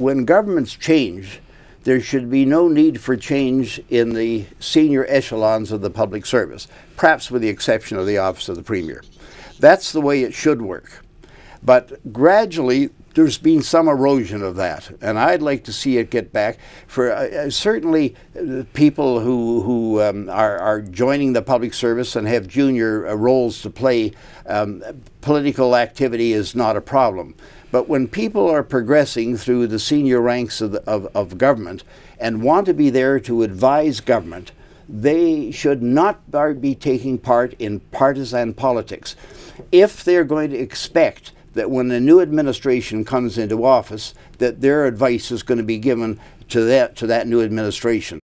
when governments change, there should be no need for change in the senior echelons of the public service, perhaps with the exception of the office of the Premier. That's the way it should work. But gradually, there's been some erosion of that, and I'd like to see it get back. For certainly, people who are joining the public service and have junior roles to play, political activity is not a problem. But when people are progressing through the senior ranks of government and want to be there to advise government, they should not be taking part in partisan politics. If they're going to expect that when a new administration comes into office, that their advice is going to be given to that new administration.